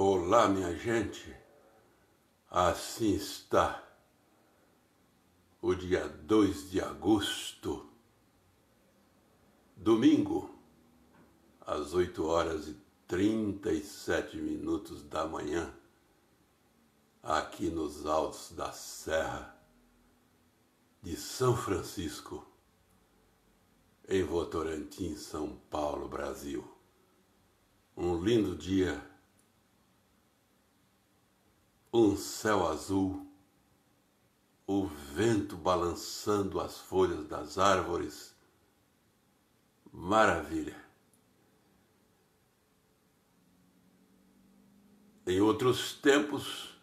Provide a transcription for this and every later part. Olá, minha gente, assim está o dia 2 de agosto, domingo, às 8h37 da manhã, aqui nos altos da Serra de São Francisco, em Votorantim, São Paulo, Brasil. Um lindo dia, um céu azul, o vento balançando as folhas das árvores. Maravilha! Em outros tempos,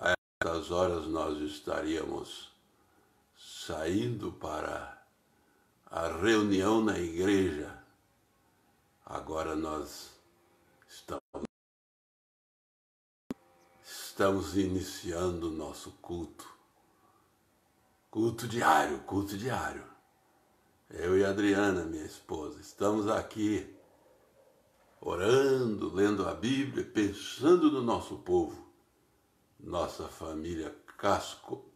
a essas horas nós estaríamos saindo para a reunião na igreja. Agora nós estamos iniciando o nosso culto diário. Eu e a Adriana, minha esposa, estamos aqui orando, lendo a Bíblia, pensando no nosso povo, nossa família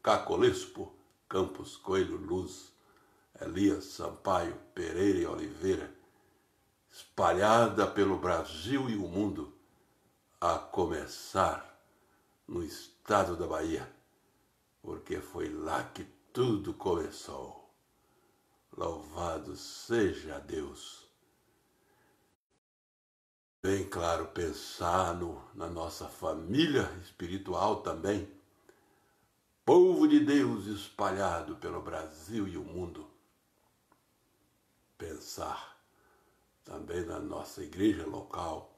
Cacolespo, Campos Coelho, Luz, Elias, Sampaio, Pereira e Oliveira, espalhada pelo Brasil e o mundo, a começar no estado da Bahia, porque foi lá que tudo começou. Louvado seja Deus! Bem claro, pensar na nossa família espiritual também, povo de Deus espalhado pelo Brasil e o mundo. Pensar também na nossa igreja local,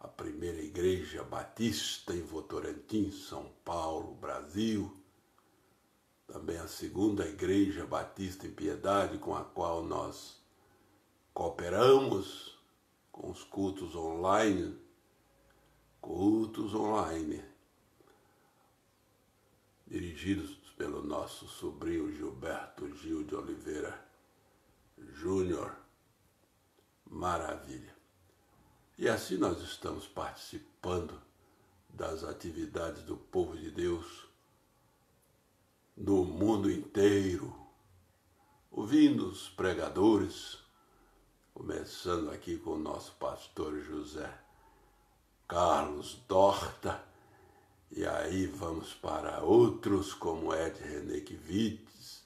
a primeira igreja batista em Votorantim, São Paulo, Brasil. Também a segunda igreja batista em Piedade, com a qual nós cooperamos com os cultos online. Dirigidos pelo nosso sobrinho Gilberto Gil de Oliveira Júnior. Maravilha! E assim nós estamos participando das atividades do povo de Deus no mundo inteiro, ouvindo os pregadores, começando aqui com o nosso pastor José Carlos Dorta, e aí vamos para outros como Ed René Kivitz,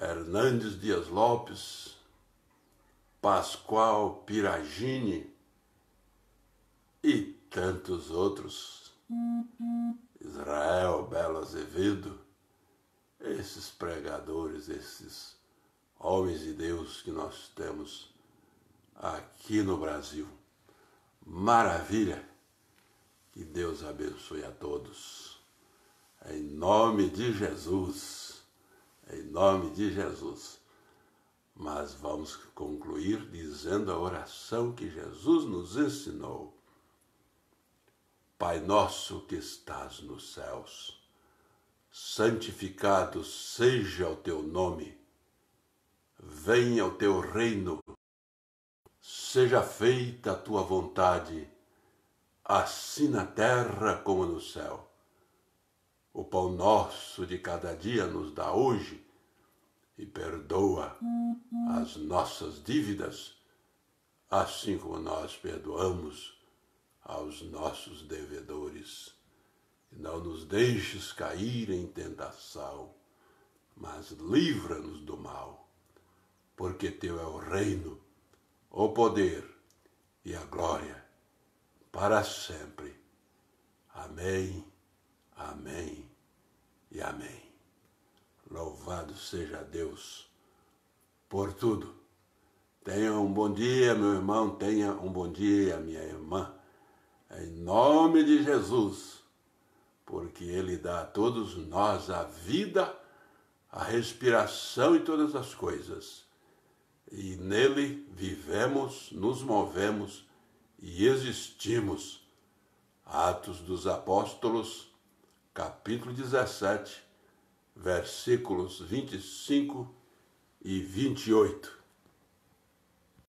Hernandes Dias Lopes, Pascoal Piragini e tantos outros, Israel, Belo Azevedo, esses pregadores, esses homens de Deus que nós temos aqui no Brasil. Maravilha! Que Deus abençoe a todos. Em nome de Jesus, em nome de Jesus. Mas vamos concluir dizendo a oração que Jesus nos ensinou. Pai nosso que estás nos céus, santificado seja o teu nome. Venha o teu reino. Seja feita a tua vontade, assim na terra como no céu. O pão nosso de cada dia nos dá hoje, e perdoa as nossas dívidas, assim como nós perdoamos aos nossos devedores. E não nos deixes cair em tentação, mas livra-nos do mal, porque teu é o reino, o poder e a glória, para sempre. Amém, amém e amém. Louvado seja Deus por tudo. Tenha um bom dia, meu irmão. Tenha um bom dia, minha irmã. Em nome de Jesus, porque Ele dá a todos nós a vida, a respiração e todas as coisas. E nele vivemos, nos movemos e existimos. Atos dos Apóstolos, capítulo 17. Versículos 25 e 28.